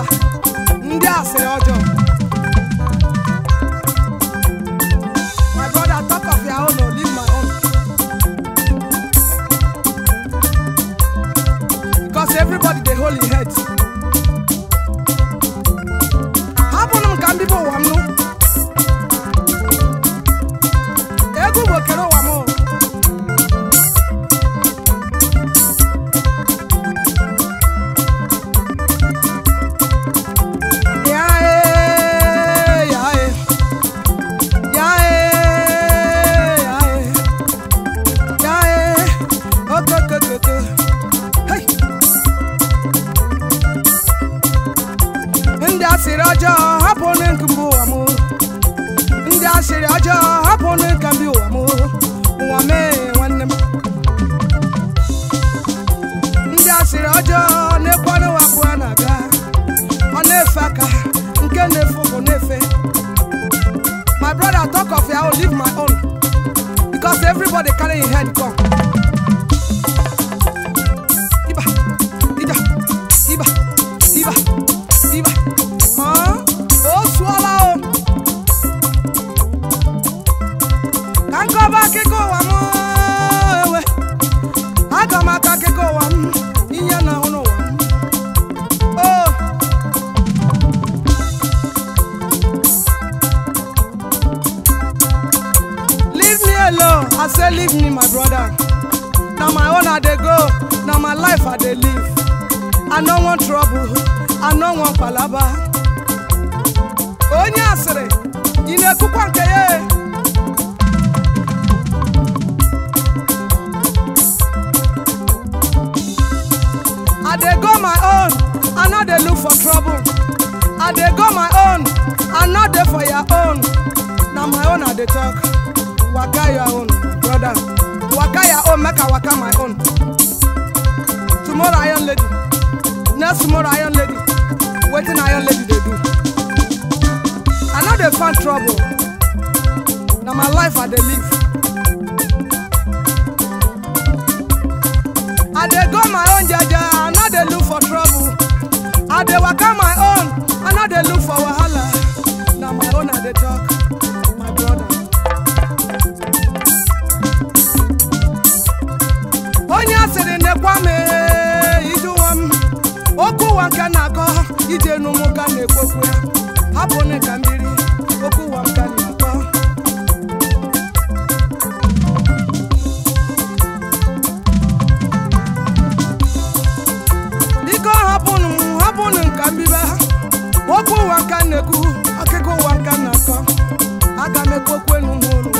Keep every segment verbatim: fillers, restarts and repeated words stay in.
Awa Ndi ase ojo. My brother, talk of your own or leave my own, because everybody they hold in heads. How come can people want no? Ego will carry one more. My brother, talk of your own, leave my own, because everybody carrying head gone. Iba, Iba, Iba, Iba, Iba, huh? Oh, swallow. Can't go back and go, I'm I go back and go, I'm in your now. I say leave me, my brother. Now my own I dey go. Now my life I dey live. I no want trouble. I no want palaba. Onye asịrị, ị na-ekwukwa nke ya. I dey go my own. I no dey look for trouble. I dey go my own. I no dey for your own. Now my own I dey talk. Waka your own, brother. Waka your own, make I waka my own. Tomorrow iron lady, next tomorrow iron lady, waiting iron lady they do. I know they find trouble. Now my life I dey live. I dey go my own jaja, I know they look for trouble. I dey waka my own, I know they look for wahala. Now my own I dey talk, my brother. Kwame ijuwam okuwa kanako ije numuka n'ekwekwe hapo ne kamiri okuwa kanako liko hapo nu hapo ne kambiba okuwa kaneku akeko wa kanako aka mekwekwe n'umuru.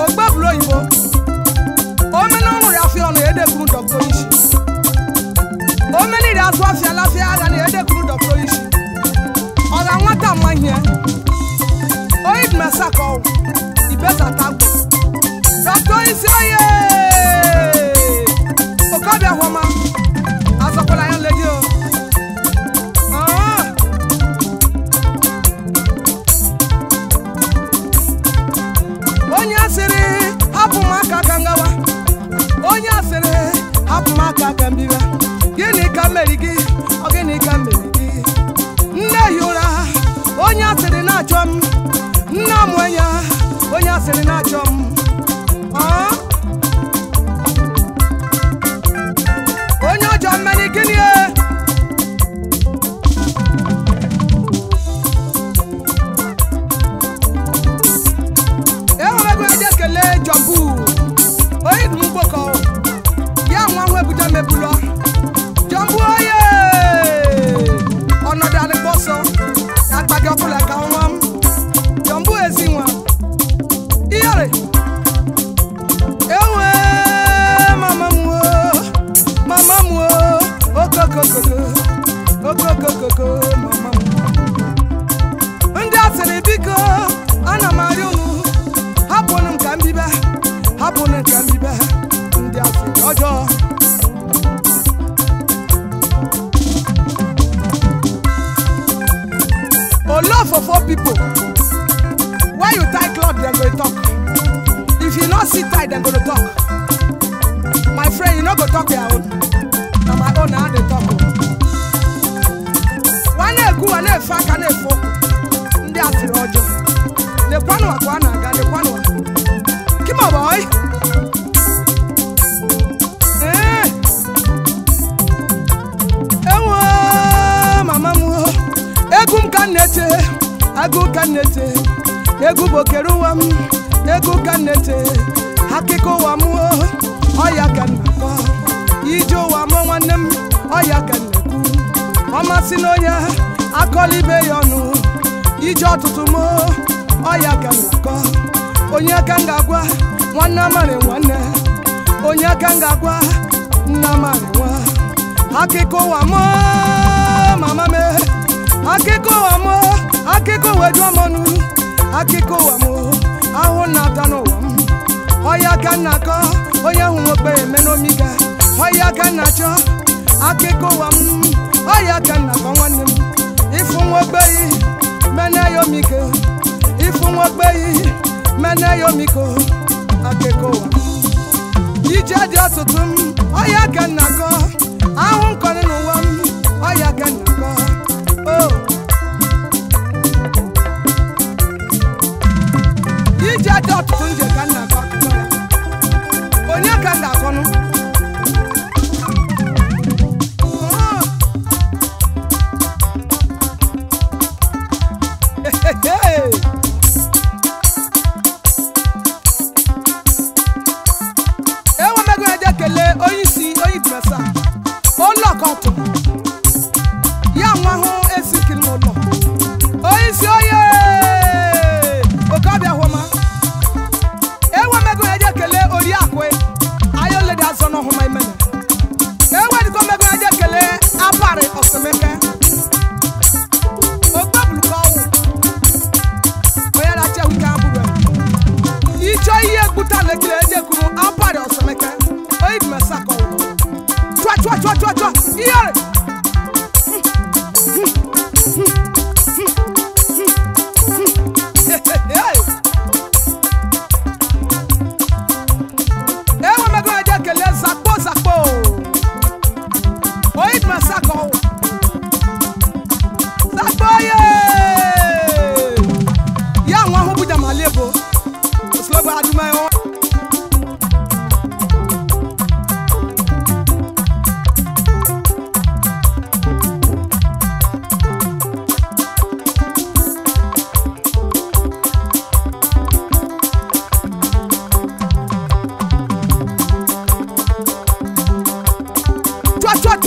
Ogbablo yibo. O me no nri afi onu ede kuru doctor ishi.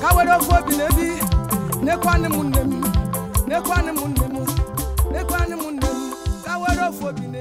ka were ofobi nebi nekwani munem nekwani munem nekwani munem ka were ofobi.